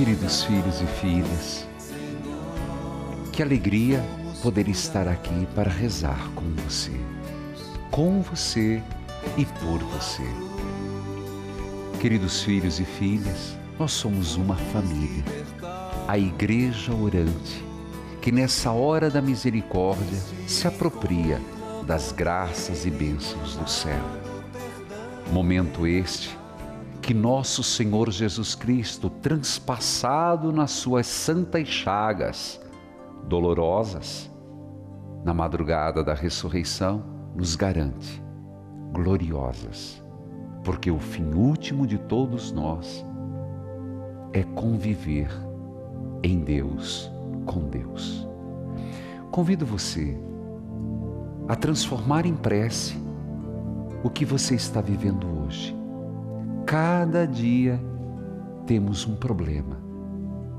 Queridos filhos e filhas, que alegria poder estar aqui para rezar com você e por você. Queridos filhos e filhas, nós somos uma família, a Igreja Orante, que nessa hora da misericórdia se apropria das graças e bênçãos do céu. Momento este que nosso Senhor Jesus Cristo, transpassado nas suas santas chagas dolorosas, na madrugada da ressurreição, nos garante gloriosas, porque o fim último de todos nós é conviver em Deus, com Deus. Convido você a transformar em prece o que você está vivendo hoje. Cada dia temos um problema,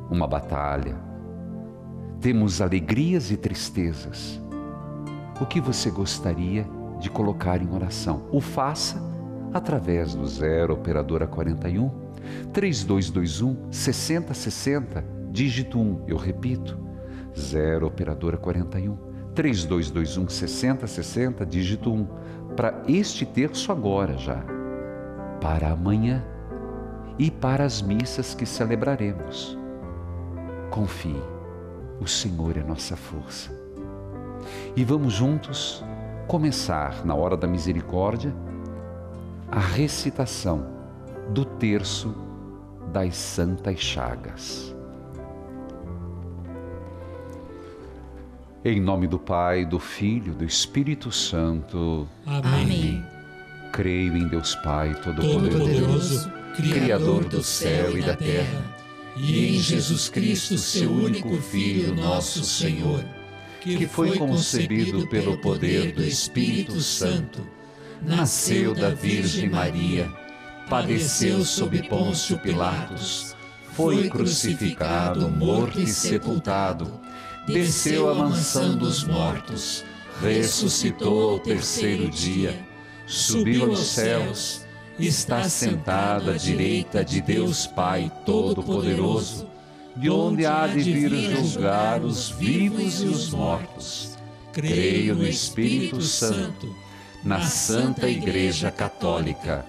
uma batalha, temos alegrias e tristezas. O que você gostaria de colocar em oração? O faça através do 0 operadora 41 3221 6060 dígito 1, eu repito, 0 operadora 41 3221 6060 dígito 1, para este terço agora já, para amanhã e para as missas que celebraremos. Confie, o Senhor é nossa força. E vamos juntos começar, na hora da misericórdia, a recitação do Terço das Santas Chagas. Em nome do Pai, do Filho, do Espírito Santo. Amém. Amém. Creio em Deus Pai Todo-Poderoso, Criador do céu e da terra, e em Jesus Cristo, seu único Filho, nosso Senhor, que foi concebido pelo poder do Espírito Santo, nasceu da Virgem Maria, padeceu sob Pôncio Pilatos, foi crucificado, morto e sepultado, desceu à mansão dos mortos, ressuscitou ao terceiro dia, subiu aos céus, está sentado à direita de Deus Pai Todo-Poderoso, de onde há de vir julgar os vivos e os mortos. Creio no Espírito Santo, na Santa Igreja Católica,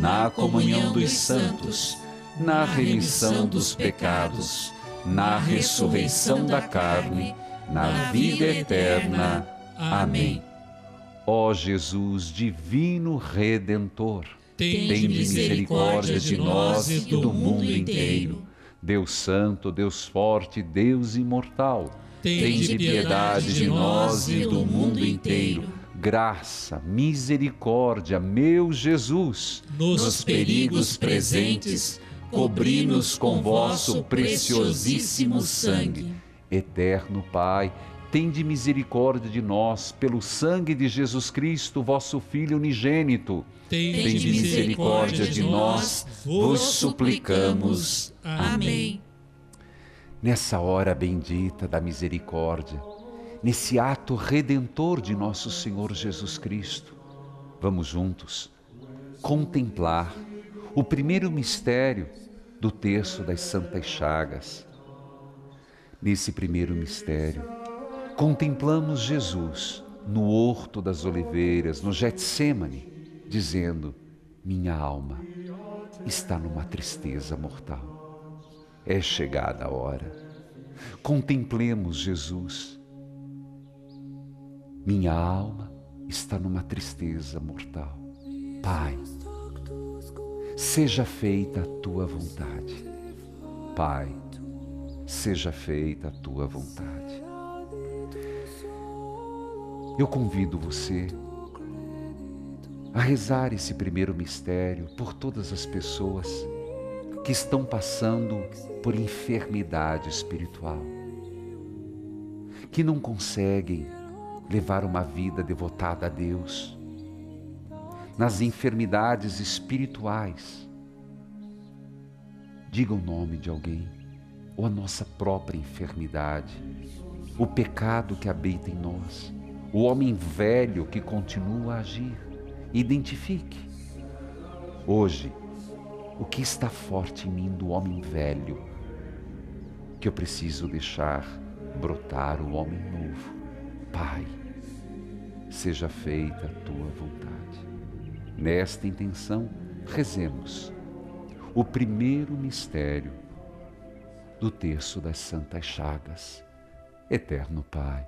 na comunhão dos santos, na remissão dos pecados, na ressurreição da carne, na vida eterna. Amém. Ó Jesus, divino Redentor, tende misericórdia de nós e do mundo inteiro. Deus Santo, Deus Forte, Deus Imortal, tende piedade de nós e do mundo inteiro. Graça, misericórdia, meu Jesus, nos perigos presentes, cobri-nos com vosso preciosíssimo sangue. Eterno Pai, tende misericórdia de nós, pelo sangue de Jesus Cristo, vosso Filho unigênito. Tende misericórdia de nós, vos suplicamos. Amém. Nessa hora bendita da misericórdia, nesse ato redentor de nosso Senhor Jesus Cristo, vamos juntos contemplar o primeiro mistério do Terço das Santas Chagas. Nesse primeiro mistério, contemplamos Jesus no Horto das Oliveiras, no Getsêmani, dizendo: minha alma está numa tristeza mortal, é chegada a hora. Contemplemos Jesus. Minha alma está numa tristeza mortal. Pai, seja feita a tua vontade. Pai, seja feita a tua vontade. Eu convido você a rezar esse primeiro mistério por todas as pessoas que estão passando por enfermidade espiritual, que não conseguem levar uma vida devotada a Deus, nas enfermidades espirituais. Diga o nome de alguém, ou a nossa própria enfermidade, o pecado que habita em nós, o homem velho que continua a agir. Identifique hoje o que está forte em mim do homem velho, que eu preciso deixar brotar o homem novo. Pai, seja feita a tua vontade. Nesta intenção, rezemos o primeiro mistério do Terço das Santas Chagas. Eterno Pai,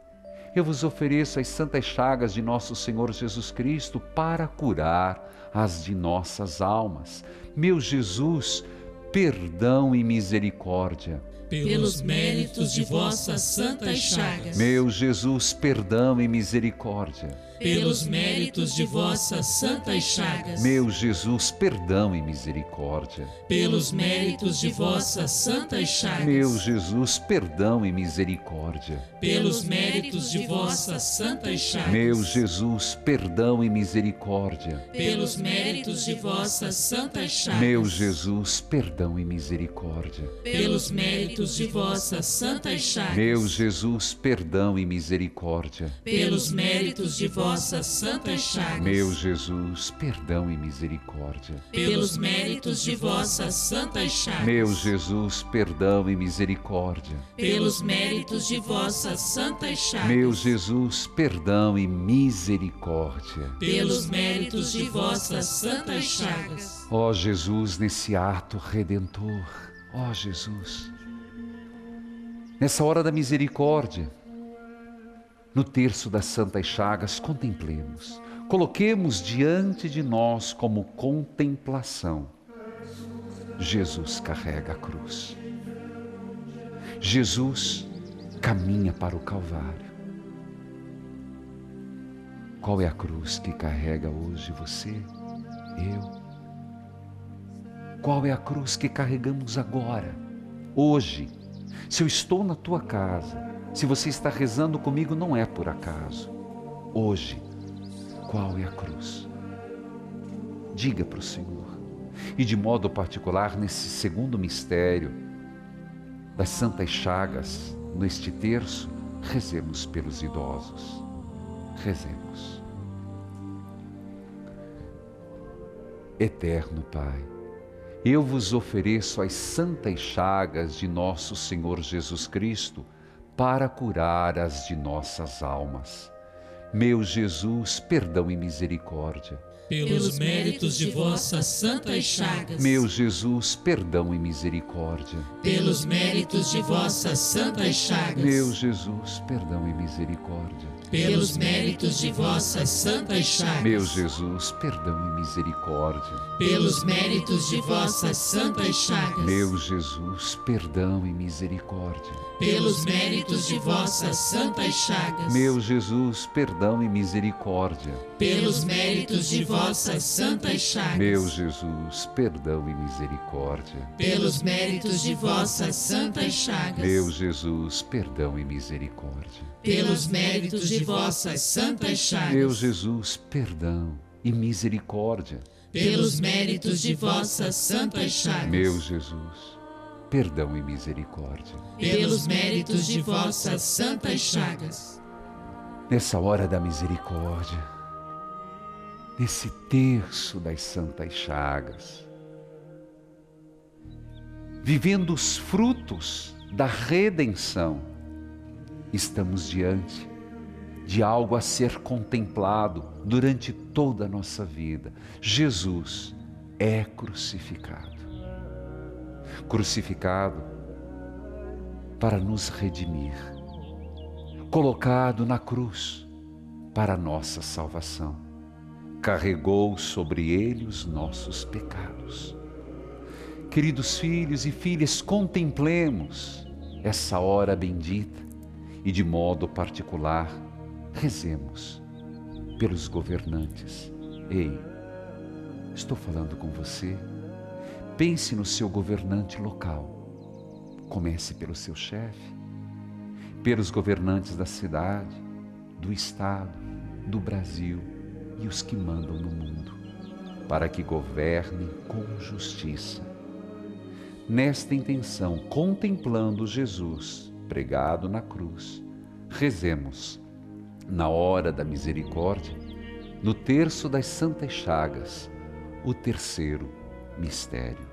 eu vos ofereço as santas chagas de nosso Senhor Jesus Cristo para curar as de nossas almas. Meu Jesus, perdão e misericórdia. Pelos méritos de vossas santas chagas. Meu Jesus, perdão e misericórdia. Pelos méritos de vossas santas chagas. Meu Jesus, perdão e misericórdia. Pelos méritos de vossas santas chagas. Meu Jesus, perdão e misericórdia. Pelos méritos de vossas santas chagas. Meu Jesus, perdão e misericórdia. Pelos méritos de vossas santas chagas. Meu Jesus, perdão e misericórdia. Pelos méritos de vossas santas chagas. Meu Jesus, perdão e misericórdia. Pelos méritos de vossas santas chagas. Meu Jesus, perdão e misericórdia. Pelos méritos de vossas santas chagas. Meu Jesus, perdão e misericórdia. Pelos méritos de vossas santas chagas. Meu Jesus, perdão e misericórdia. Pelos méritos de vossas santas chagas. Ó Jesus, nesse ato redentor, ó Jesus, nessa hora da misericórdia, no Terço das Santas Chagas, contemplemos, coloquemos diante de nós como contemplação. Jesus carrega a cruz. Jesus caminha para o Calvário. Qual é a cruz que carrega hoje você, eu? Qual é a cruz que carregamos agora, hoje? Se eu estou na tua casa, se você está rezando comigo, não é por acaso. Hoje, qual é a cruz? Diga para o Senhor. E de modo particular, nesse segundo mistério das Santas Chagas, neste terço, rezemos pelos idosos. Rezemos. Eterno Pai, eu vos ofereço as santas chagas de nosso Senhor Jesus Cristo para curar as de nossas almas. Meu Jesus, perdão e misericórdia. Pelos méritos de vossas santas chagas. Meu Jesus, perdão e misericórdia. Pelos méritos de vossas santas chagas. Meu Jesus, perdão e misericórdia. Pelos méritos de vossas santas chagas. Meu Jesus, perdão e misericórdia. Pelos méritos de vossas santas chagas. Meu Jesus, perdão e misericórdia. Pelos méritos de vossas santas chagas. Meu Jesus, perdão e misericórdia. Pelos méritos de vossas santas chagas. Meu Jesus, perdão e misericórdia. Pelos méritos de vossas santas chagas. Meu Jesus, perdão e misericórdia. Pelos méritos de vossas santas chagas. Meu Jesus, perdão e misericórdia. Pelos méritos de vossas santas chagas. Meu Jesus, perdão e misericórdia. Pelos méritos de vossas santas chagas. Nessa hora da misericórdia, nesse terço das santas chagas, vivendo os frutos da redenção, estamos diante de algo a ser contemplado durante toda a nossa vida. Jesus é crucificado. Crucificado para nos redimir. Colocado na cruz para nossa salvação. Carregou sobre ele os nossos pecados. Queridos filhos e filhas, contemplemos essa hora bendita e de modo particular, rezemos pelos governantes. Ei, estou falando com você. Pense no seu governante local. Comece pelo seu chefe, pelos governantes da cidade, do estado, do Brasil e os que mandam no mundo, para que governem com justiça. Nesta intenção, contemplando Jesus pregado na cruz, rezemos na hora da misericórdia, no Terço das Santas Chagas, o terceiro mistério.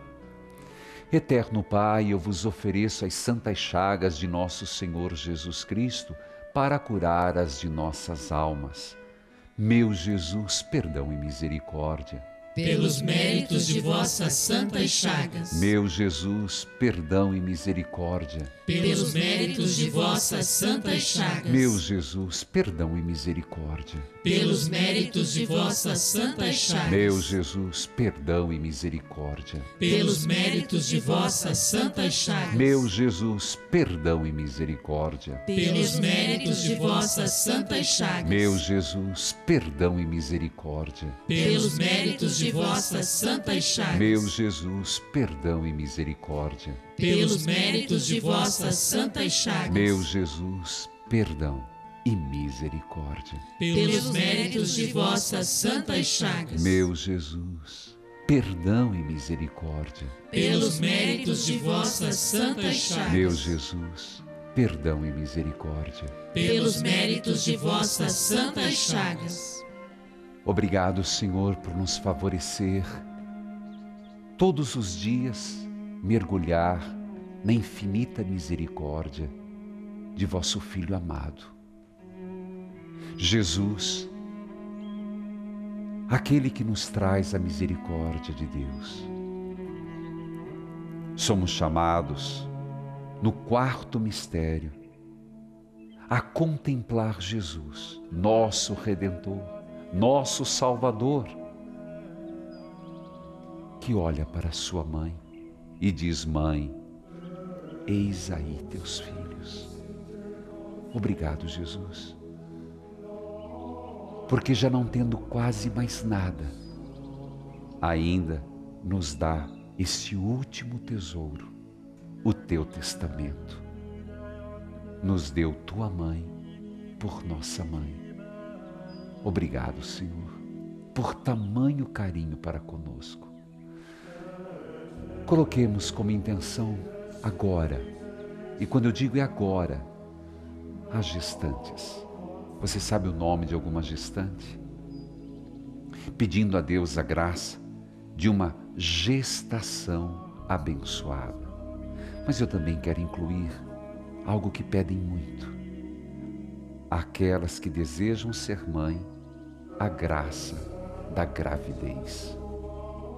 Eterno Pai, eu vos ofereço as santas chagas de nosso Senhor Jesus Cristo para curar as de nossas almas. Meu Jesus, perdão e misericórdia. Pelos méritos de vossas santas chagas. Meu Jesus, perdão e misericórdia. Pelos méritos de vossas santas chagas. Meu Jesus, perdão e misericórdia. Pelos méritos de vossas santas chagas. Meu Jesus, perdão e misericórdia. Pelos méritos de vossas santas chagas. Meu Jesus, perdão e misericórdia. Pelos méritos de vossas santas chagas. Meu Jesus, perdão e misericórdia. Pelos méritos de vossas santas chagas. Meu Jesus, perdão e misericórdia. Pelos méritos de vossas santas chagas. Meu Jesus, perdão e misericórdia. Pelos méritos de vossas santas chagas. Meu Jesus, perdão e misericórdia. Pelos méritos de vossas santas chagas. Meu Jesus, perdão e misericórdia. Pelos méritos de vossas santas chagas. Obrigado, Senhor, por nos favorecer todos os dias mergulhar na infinita misericórdia de vosso Filho amado. Jesus, aquele que nos traz a misericórdia de Deus. Somos chamados, no quarto mistério, a contemplar Jesus, nosso Redentor, nosso Salvador, que olha para sua mãe e diz: Mãe, eis aí teus filhos. Obrigado, Jesus, porque já não tendo quase mais nada, ainda nos dá este último tesouro, o teu testamento. Nos deu tua mãe por nossa mãe. Obrigado, Senhor, por tamanho carinho para conosco. Coloquemos como intenção agora, e quando eu digo é agora, as gestantes. Você sabe o nome de alguma gestante? Pedindo a Deus a graça de uma gestação abençoada. Mas eu também quero incluir algo que pedem muito. Aquelas que desejam ser mãe, a graça da gravidez.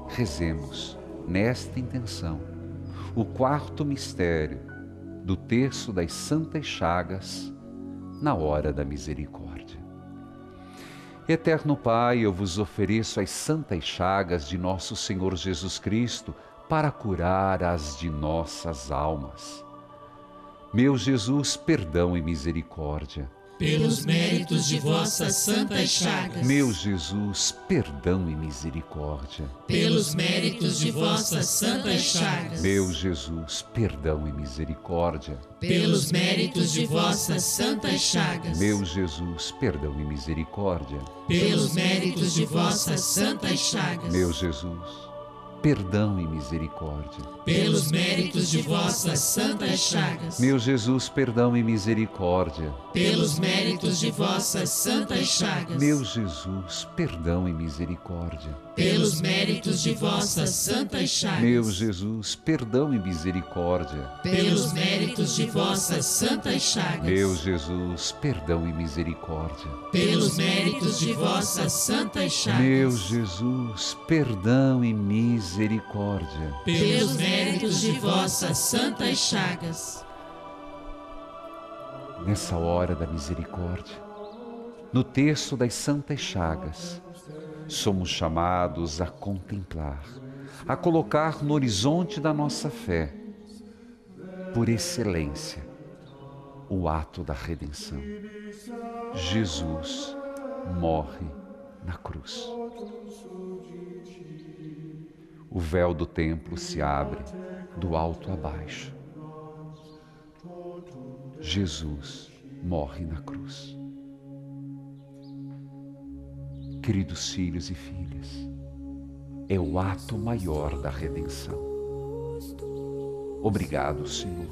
Rezemos nesta intenção o quarto mistério do Terço das Santas Chagas na hora da misericórdia. Eterno Pai, eu vos ofereço as santas chagas de nosso Senhor Jesus Cristo para curar as de nossas almas. Meu Jesus, perdão e misericórdia. Pelos méritos de vossas santas chagas. Meu Jesus, perdão e misericórdia. Pelos méritos de vossas santas chagas. Meu Jesus, perdão e misericórdia. Pelos méritos de vossas santas chagas. Meu Jesus, perdão e misericórdia. Pelos méritos de vossas santas chagas. Meu Jesus, perdão e misericórdia. Pelos méritos de vossas santas chagas. Meu Jesus, perdão e misericórdia. Pelos méritos de vossas santas chagas. Meu Jesus, perdão e misericórdia. Pelos méritos de vossas santas chagas. Meu Jesus, perdão e misericórdia. Pelos méritos de vossas santas chagas. Meu Jesus, perdão e misericórdia. Pelos méritos de vossas santas chagas. Meu Jesus, perdão e misericórdia. Pelos méritos de vossas santas chagas. Nessa hora da misericórdia, no Terço das Santas Chagas, somos chamados a contemplar, a colocar no horizonte da nossa fé, por excelência, o ato da redenção. Jesus morre na cruz. O véu do templo se abre do alto a baixo. Jesus morre na cruz. Queridos filhos e filhas, é o ato maior da redenção. Obrigado, Senhor.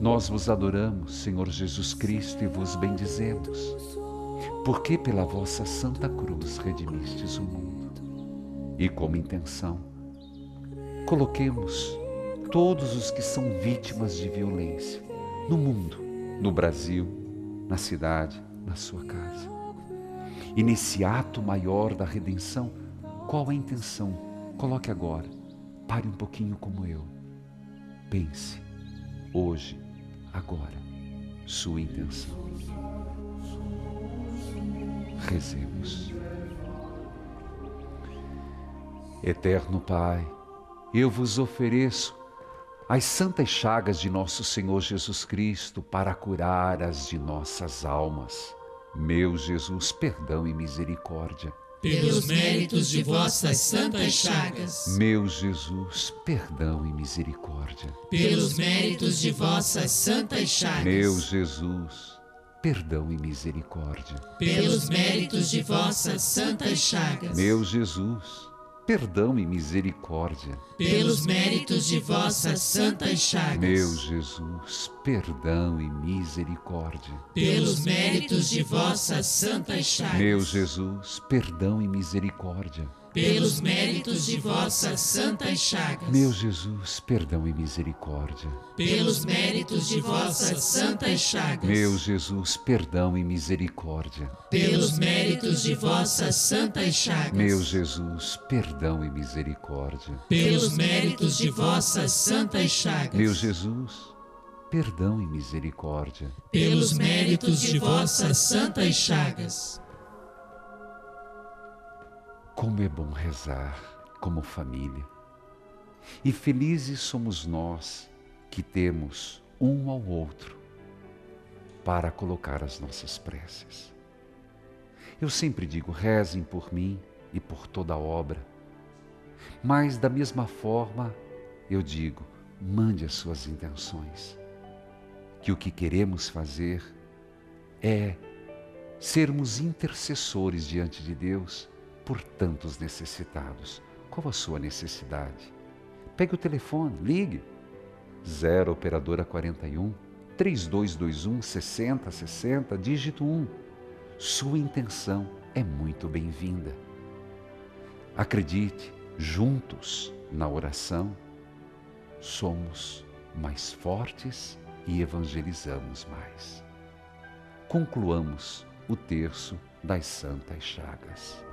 Nós vos adoramos, Senhor Jesus Cristo, e vos bendizemos, porque pela vossa santa cruz redimistes o mundo. E como intenção, Coloquemos todos os que são vítimas de violência no mundo, no Brasil, na cidade, na sua casa. E nesse ato maior da redenção, qual é a intenção? Coloque agora, pare um pouquinho como eu. Pense, hoje, agora, sua intenção. Rezemos. Eterno Pai, eu vos ofereço as santas chagas de nosso Senhor Jesus Cristo para curar as de nossas almas. Meu Jesus, perdão e misericórdia. Pelos méritos de vossas santas chagas. Meu Jesus, perdão e misericórdia. Pelos méritos de vossas santas chagas. Meu Jesus, perdão e misericórdia. Pelos méritos de vossas santas chagas. Meu Jesus, perdão e misericórdia. Pelos méritos de vossas santas chagas. Meu Jesus, perdão e misericórdia. Pelos méritos de vossas santas chagas. Meu Jesus, perdão e misericórdia. Pelos méritos de vossas santas chagas. Meu Jesus, perdão e misericórdia. Pelos méritos de vossas santas chagas. Meu Jesus, perdão e misericórdia. Pelos méritos de vossas santas chagas. Meu Jesus, perdão e misericórdia. Pelos méritos de vossas santas chagas. Meu Jesus, perdão e misericórdia. Pelos méritos de vossas santas chagas. Como é bom rezar como família, e felizes somos nós que temos um ao outro para colocar as nossas preces. Eu sempre digo, rezem por mim e por toda a obra, mas da mesma forma eu digo, mande as suas intenções, que o que queremos fazer é sermos intercessores diante de Deus por tantos necessitados. Qual a sua necessidade? Pegue o telefone, ligue 0 operadora 41 3221 6060, dígito 1. Sua intenção é muito bem-vinda. Acredite, juntos na oração somos mais fortes e evangelizamos mais. Concluamos o terço das Santas Chagas.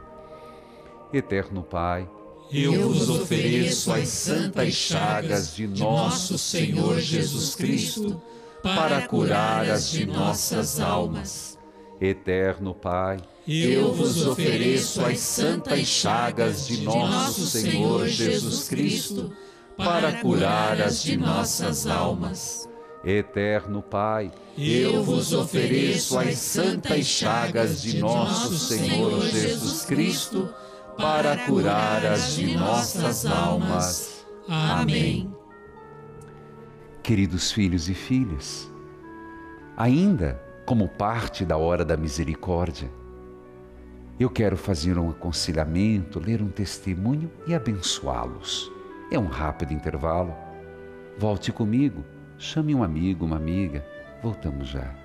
Eterno Pai, eu vos ofereço as santas chagas de nosso Senhor Jesus Cristo para curar as de nossas almas. Eterno Pai, eu vos ofereço as santas chagas de nosso Senhor Jesus Cristo para curar as de nossas almas. Eterno Pai, eu vos ofereço as santas chagas de nosso Senhor Jesus Cristo para curar as de nossas almas. Amém. Queridos filhos e filhas, ainda como parte da Hora da Misericórdia, eu quero fazer um aconselhamento, ler um testemunho e abençoá-los. É um rápido intervalo. Volte comigo, chame um amigo, uma amiga. Voltamos já.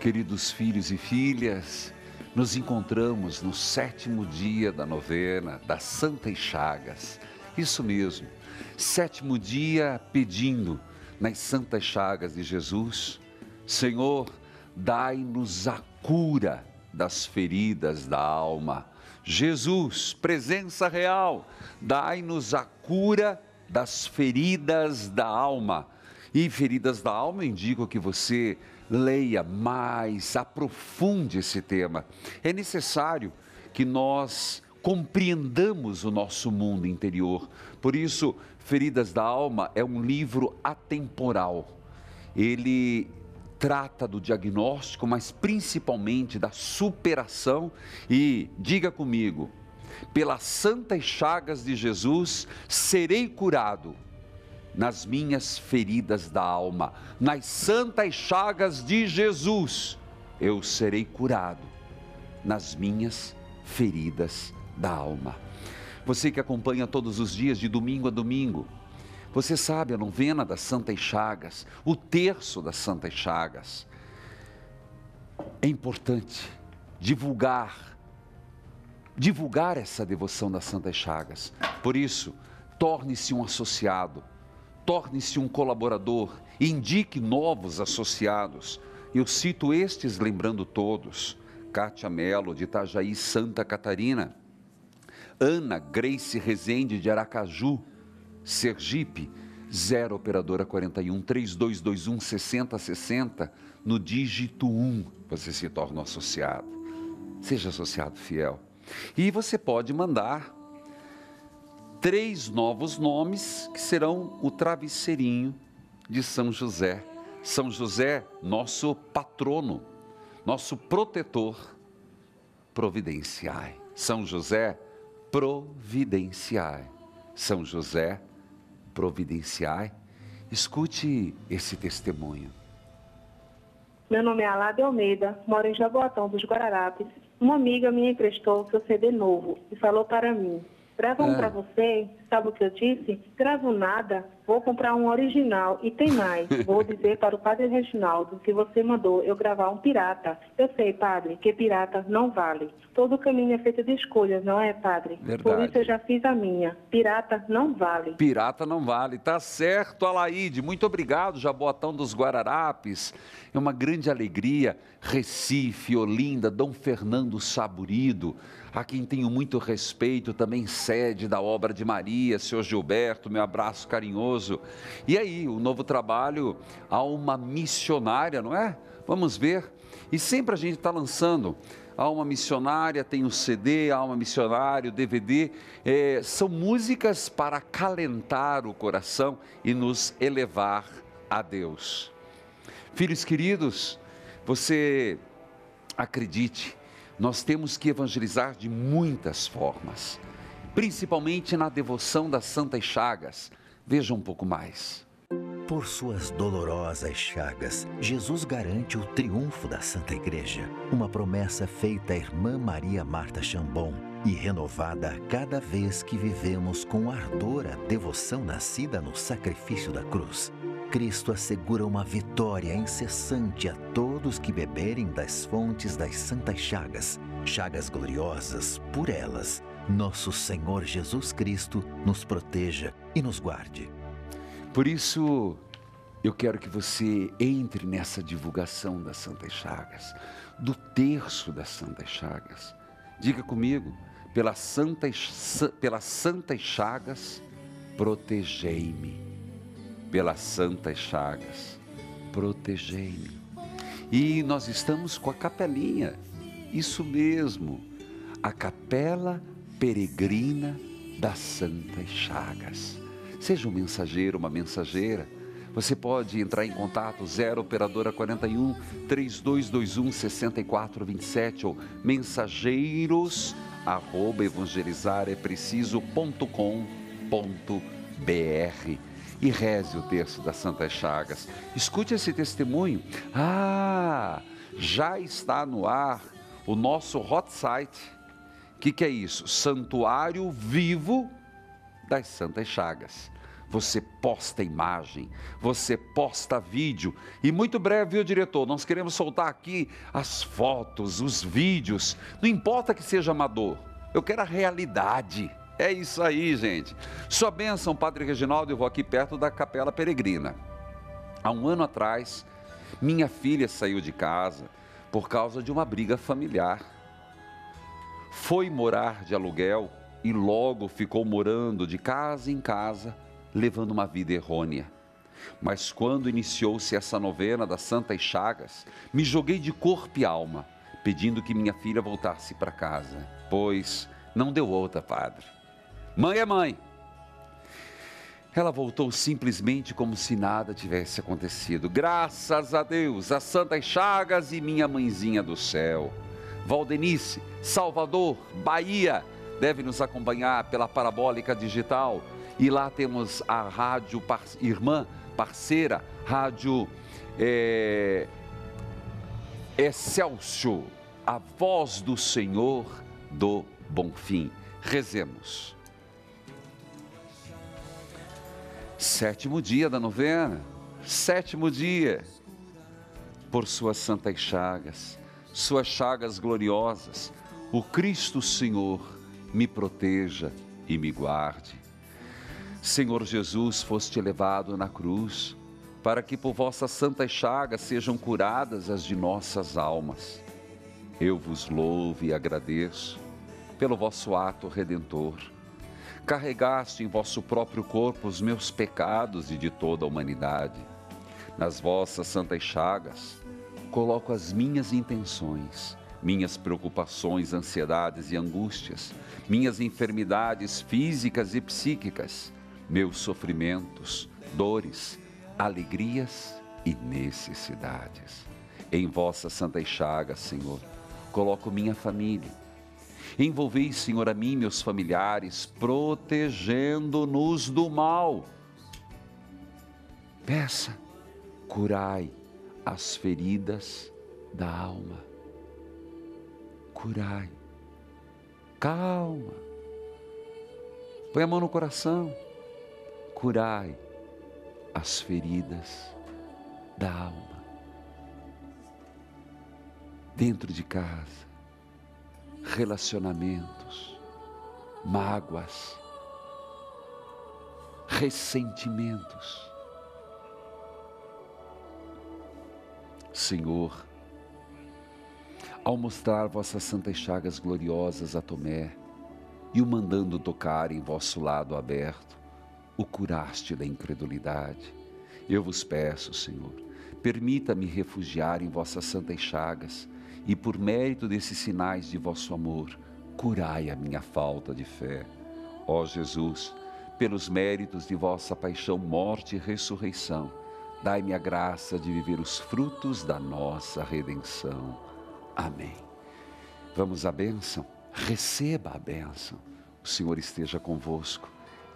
Queridos filhos e filhas, nos encontramos no 7º dia da novena das Santas Chagas. Isso mesmo, 7º dia pedindo nas Santas Chagas de Jesus, Senhor, dai-nos a cura das feridas da alma. Jesus, presença real, dai-nos a cura das feridas da alma. E feridas da alma, eu indico que você leia mais, aprofunde esse tema. É necessário que nós compreendamos o nosso mundo interior. Por isso, Feridas da Alma é um livro atemporal. ele trata do diagnóstico, mas principalmente da superação. E diga comigo, pelas santas chagas de Jesus, serei curado. Nas minhas feridas da alma, nas santas chagas de Jesus, eu serei curado. Nas minhas feridas da alma. Você que acompanha todos os dias, de domingo a domingo, você sabe a novena das santas chagas, o terço das santas chagas. É importante divulgar essa devoção das santas chagas. Por isso, torne-se um associado. Torne-se um colaborador, indique novos associados. Eu cito estes lembrando todos: Cátia Melo, de Itajaí, Santa Catarina; Ana Grace Rezende, de Aracaju, Sergipe, 0 operadora 41 3221 6060, no dígito 1, você se torna um associado. Seja associado fiel. E você pode mandar 3 novos nomes, que serão o travesseirinho de São José. São José, nosso patrono, nosso protetor, providenciai. São José, providenciai. São José, providenciai. Escute esse testemunho. Meu nome é Alá de Almeida, moro em Jaboatão dos Guararapes. Uma amiga me emprestou seu CD novo e falou para mim: grava um pra você. Sabe o que eu disse? Gravo nada, vou comprar um original e tem mais. Vou dizer para o padre Reginaldo que você mandou eu gravar um pirata. Eu sei, padre, que pirata não vale. Todo caminho é feito de escolhas, não é, padre? Verdade. Por isso eu já fiz a minha. Pirata não vale. Pirata não vale. Tá certo, Alaide. Muito obrigado, Jaboatão dos Guararapes. É uma grande alegria. Recife, Olinda, Dom Fernando Saburido, a quem tenho muito respeito, também sede da obra de Maria, senhor Gilberto, meu abraço carinhoso. E aí, o novo trabalho, Alma Missionária, não é? Vamos ver. E sempre a gente está lançando Alma Missionária, tem o CD, Alma Missionária, o DVD. São músicas para acalentar o coração e nos elevar a Deus. Filhos queridos, você acredite, nós temos que evangelizar de muitas formas, principalmente na devoção das santas chagas. Veja um pouco mais. Por suas dolorosas chagas, Jesus garante o triunfo da Santa Igreja, uma promessa feita à irmã Maria Marta Chambon e renovada a cada vez que vivemos com ardor a devoção nascida no sacrifício da cruz. Cristo assegura uma vitória incessante a todos que beberem das fontes das santas chagas, chagas gloriosas por elas. Nosso Senhor Jesus Cristo nos proteja e nos guarde. Por isso, eu quero que você entre nessa divulgação das santas chagas, do terço das santas chagas. Diga comigo, pelas santas chagas, protegei-me. Pelas santas chagas, protegei-me. E nós estamos com a capelinha, isso mesmo, a capela peregrina das santas chagas. Seja um mensageiro, uma mensageira. Você pode entrar em contato 0 operadora 41 3221 6427 ou mensageiros@evangelizarepreciso.com.br e reze o terço das santas chagas. Escute esse testemunho. Ah, já está no ar o nosso hot site. O que é isso? Santuário Vivo das Santas Chagas. Você posta imagem, você posta vídeo. E muito breve, viu, diretor? Nós queremos soltar aqui as fotos, os vídeos. Não importa que seja amador, eu quero a realidade. É isso aí, gente. Sua bênção, Padre Reginaldo. Eu vou aqui perto da Capela Peregrina. Há um ano atrás, minha filha saiu de casa por causa de uma briga familiar. Foi morar de aluguel e logo ficou morando de casa em casa, levando uma vida errônea. Mas quando iniciou-se essa novena das santas chagas, me joguei de corpo e alma, pedindo que minha filha voltasse para casa, pois não deu outra, padre. Mãe é mãe. Ela voltou simplesmente como se nada tivesse acontecido. Graças a Deus, as Santas Chagas e minha mãezinha do céu. Valdenice, Salvador, Bahia, deve nos acompanhar pela Parabólica Digital. E lá temos a rádio irmã, parceira, rádio Excelsior, a voz do Senhor do Bom Fim. Rezemos. 7º dia da novena, 7º dia, por suas santas chagas, suas chagas gloriosas, o Cristo Senhor me proteja e me guarde. Senhor Jesus, foste elevado na cruz, para que por vossas santas chagas sejam curadas as de nossas almas. Eu vos louvo e agradeço pelo vosso ato redentor. Carregaste em vosso próprio corpo os meus pecados e de toda a humanidade. Nas vossas santas chagas, coloco as minhas intenções, minhas preocupações, ansiedades e angústias, minhas enfermidades físicas e psíquicas, meus sofrimentos, dores, alegrias e necessidades. Em vossas santas chagas, Senhor, coloco minha família. Envolvei, Senhor, a mim e meus familiares, protegendo-nos do mal. Peça, curai as feridas da alma. Curai. Calma. Põe a mão no coração. Curai as feridas da alma. Dentro de casa, relacionamentos, mágoas, ressentimentos. Senhor, ao mostrar vossas santas chagas gloriosas a Tomé e o mandando tocar em vosso lado aberto, o curaste da incredulidade. Eu vos peço, Senhor, permita-me refugiar em vossas santas chagas e por mérito desses sinais de vosso amor, curai a minha falta de fé. Ó Jesus, pelos méritos de vossa paixão, morte e ressurreição, dai-me a graça de viver os frutos da nossa redenção. Amém. Vamos à bênção? Receba a bênção. O Senhor esteja convosco.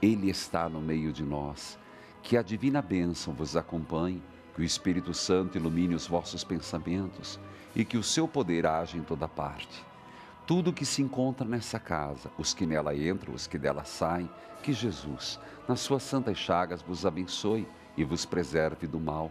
Ele está no meio de nós. Que a divina bênção vos acompanhe, que o Espírito Santo ilumine os vossos pensamentos e que o seu poder age em toda parte. Tudo que se encontra nessa casa, os que nela entram, os que dela saem, que Jesus, nas suas santas chagas, vos abençoe e vos preserve do mal,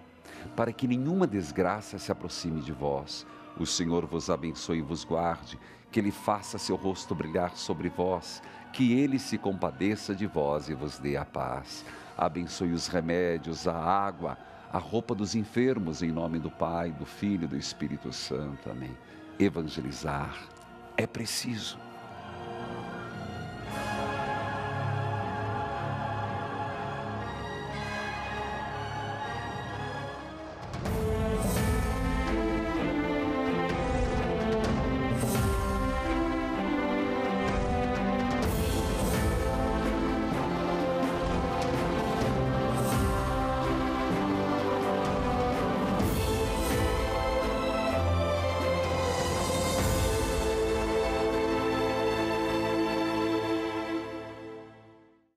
para que nenhuma desgraça se aproxime de vós. O Senhor vos abençoe e vos guarde, que Ele faça seu rosto brilhar sobre vós, que Ele se compadeça de vós e vos dê a paz. Abençoe os remédios, a água, a roupa dos enfermos, em nome do Pai, do Filho e do Espírito Santo. Amém. Evangelizar é preciso.